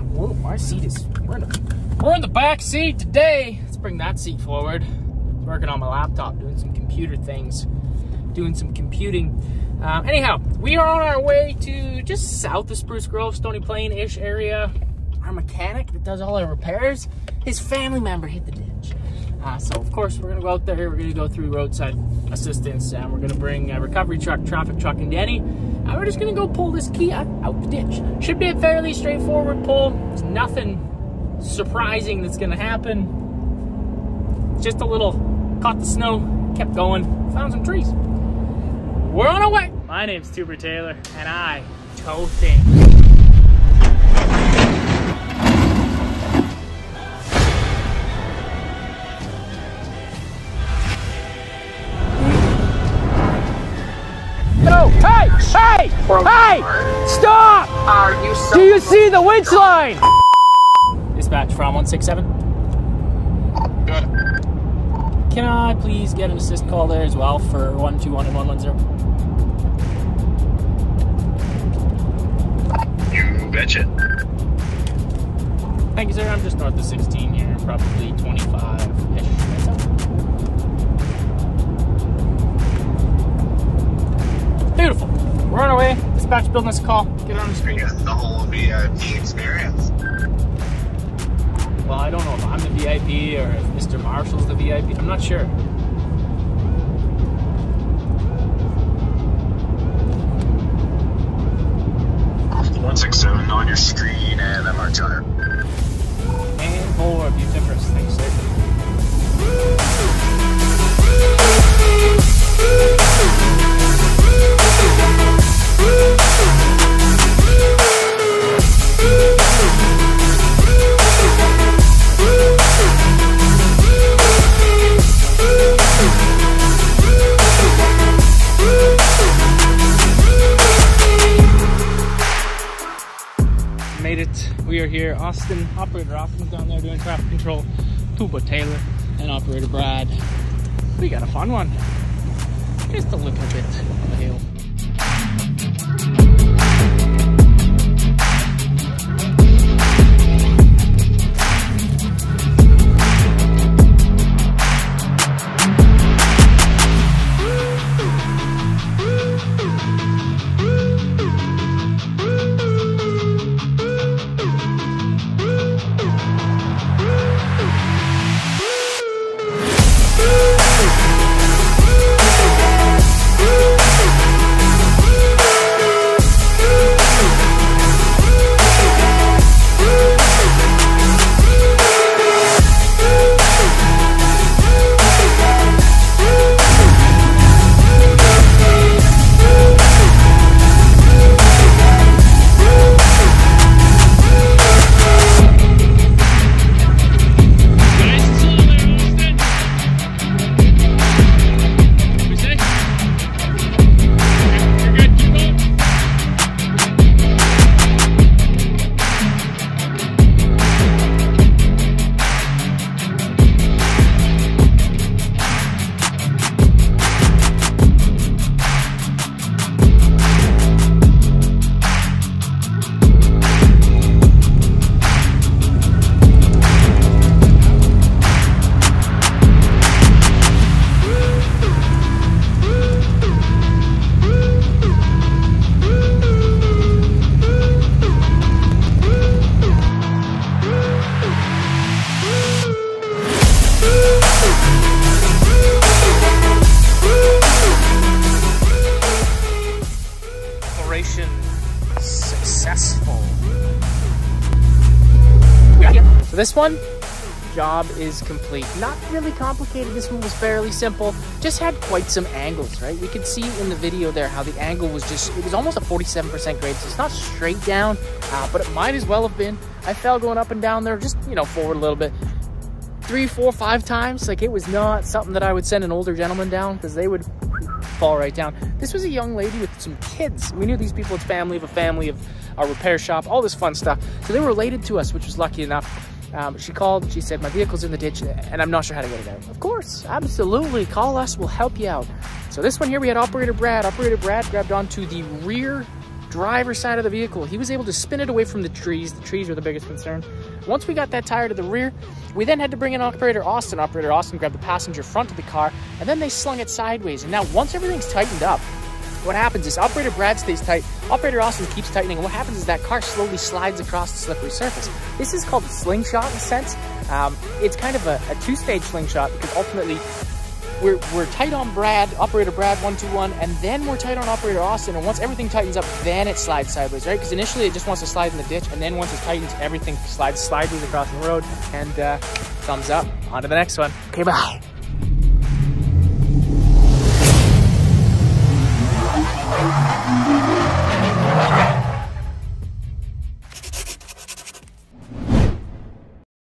Whoa, my seat is, we're in the back seat today. Let's bring that seat forward. Working on my laptop, doing some computer things, doing some computing. Anyhow, we are on our way to just south of Spruce Grove, Stony Plain-ish area. Our mechanic that does all our repairs, his family member hit the ditch. So of course we're gonna go out there, we're gonna go through roadside assistance, and we're gonna bring a recovery truck, traffic truck, and Danny. And we're just gonna go pull this Kia out the ditch. Should be a fairly straightforward pull. There's nothing surprising that's gonna happen. Just a little, caught the snow, kept going, found some trees. We're on our way. My name's Tuber Taylor, and I tow things. Hey! Stop! Are you so? Do you see the winch line? Dispatch from 167. Good. Can I please get an assist call there as well for 121 and 110? You betcha. Thank you, sir. I'm just north of 16 here, probably 25-ish. We're on our way. Dispatch building us a call. Get on the screen. It's the whole VIP experience. Well, I don't know if I'm the VIP or if Mr. Marshall's the VIP. I'm not sure. Austin 167 on your screen and I'm our tire. And four of you difference. Thanks, sir. Made it. We are here. Austin, Operator Austin's down there doing traffic control. Tuber Taylor and Operator Brad. We got a fun one. Just a little bit on the hill. This one, job is complete. Not really complicated, this one was fairly simple. Just had quite some angles, right? We could see in the video there how the angle was just, it was almost a 47% grade, so it's not straight down, but it might as well have been. I fell going up and down there, just, you know, forward a little bit. 3, 4, 5 times, like it was not something that I would send an older gentleman down because they would fall right down. This was a young lady with some kids. We knew these people, it's family of a family of a repair shop, all this fun stuff. So they were related to us, which was lucky enough. She called, she said, my vehicle's in the ditch and I'm not sure how to get it out. Of course, absolutely, call us, we'll help you out. So this one here, we had Operator Brad. Operator Brad grabbed onto the rear driver's side of the vehicle. He was able to spin it away from the trees. The trees were the biggest concern. Once we got that tire to the rear, we then had to bring in operator Austin. Operator Austin grabbed the passenger front of the car, and then they slung it sideways. And now once everything's tightened up, what happens is operator Brad stays tight, operator Austin keeps tightening, and what happens is that car slowly slides across the slippery surface. This is called a slingshot in a sense. It's kind of a two-stage slingshot, because ultimately we're tight on Brad, operator Brad 121, and then we're tight on operator Austin, and once everything tightens up, then it slides sideways, right? Because initially it just wants to slide in the ditch, and then once it tightens, everything slides sideways across the road, and thumbs up. On to the next one. Okay, bye.